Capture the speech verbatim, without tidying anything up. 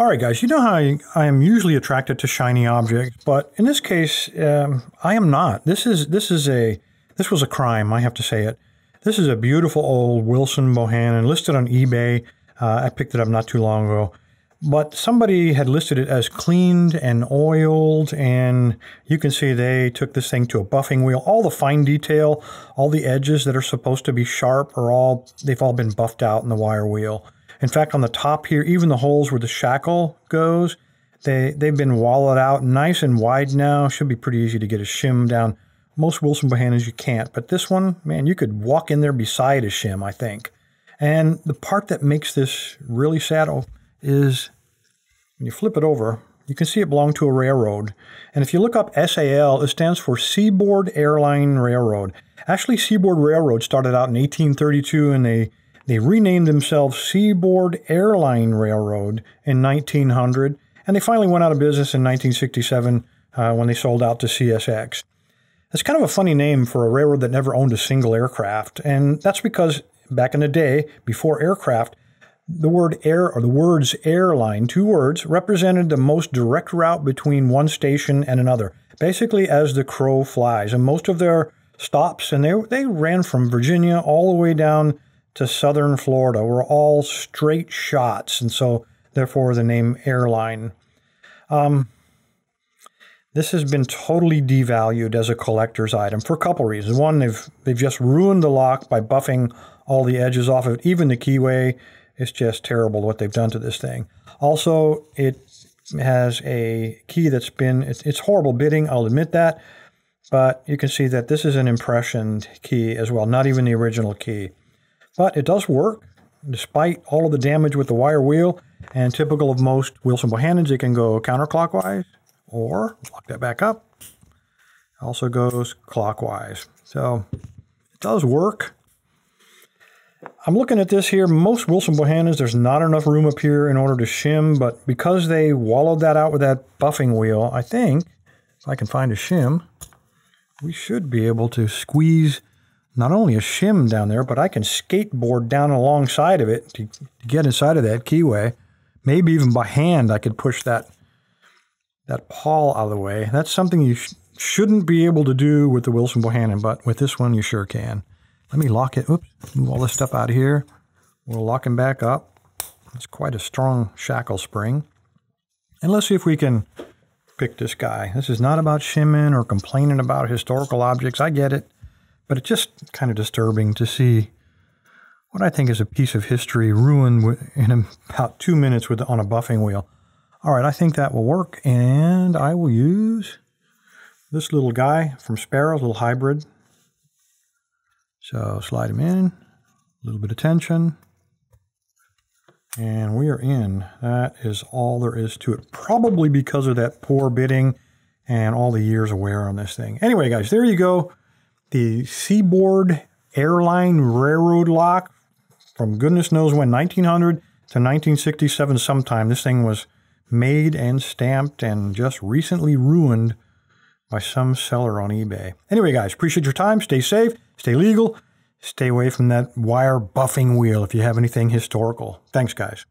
All right, guys, you know how I, I am usually attracted to shiny objects, but in this case, um, I am not. This is this is a this was a crime, I have to say it. This is a beautiful old Wilson Bohannon listed on eBay. Uh, I picked it up not too long ago, but somebody had listed it as cleaned and oiled, and you can see they took this thing to a buffing wheel. All the fine detail, all the edges that are supposed to be sharp are all they've all been buffed out in the wire wheel. In fact, on the top here, even the holes where the shackle goes, they, they've been wallowed out nice and wide now. Should be pretty easy to get a shim down. Most Wilson Bohannons you can't, but this one, man, you could walk in there beside a shim, I think. And the part that makes this really sad is when you flip it over, you can see it belonged to a railroad. And if you look up S A L, it stands for Seaboard Air Lines Railroad. Actually, Seaboard Railroad started out in eighteen thirty-two, and they... They renamed themselves Seaboard Air Lines Railroad in nineteen hundred, and they finally went out of business in nineteen sixty-seven uh, when they sold out to C S X. It's kind of a funny name for a railroad that never owned a single aircraft, and that's because back in the day, before aircraft, the word air or the words airline, two words, represented the most direct route between one station and another, basically as the crow flies. And most of their stops, and they they ran from Virginia all the way down to southern Florida, were all straight shots, and so therefore the name airline. Um, this has been totally devalued as a collector's item for a couple reasons. One, they've they've just ruined the lock by buffing all the edges off of it, even the keyway. It's just terrible what they've done to this thing. Also, it has a key that's been it's, it's horrible bidding, I'll admit that, but you can see that this is an impressioned key as well, not even the original key. But it does work, despite all of the damage with the wire wheel. And typical of most Wilson Bohannons, it can go counterclockwise, or, lock that back up, it also goes clockwise. So, it does work. I'm looking at this here. Most Wilson Bohannons, there's not enough room up here in order to shim, but because they wallowed that out with that buffing wheel, I think, if I can find a shim, we should be able to squeeze not only a shim down there, but I can skateboard down alongside of it to get inside of that keyway. Maybe even by hand I could push that that pawl out of the way. That's something you sh shouldn't be able to do with the Wilson Bohannon, but with this one you sure can. Let me lock it. Oops, move all this stuff out of here. We'll lock him back up. It's quite a strong shackle spring. And let's see if we can pick this guy. This is not about shimming or complaining about historical objects. I get it. But it's just kind of disturbing to see what I think is a piece of history ruined in about two minutes with on a buffing wheel. All right, I think that will work, and I will use this little guy from Sparrows, little hybrid. So slide him in, a little bit of tension, and we are in. That is all there is to it, probably because of that poor bidding and all the years of wear on this thing. Anyway, guys, there you go. The Seaboard Air Lines Railroad lock from goodness knows when, nineteen hundred to nineteen sixty-seven sometime. This thing was made and stamped and just recently ruined by some seller on eBay. Anyway, guys, appreciate your time. Stay safe, stay legal, stay away from that wire buffing wheel if you have anything historical. Thanks, guys.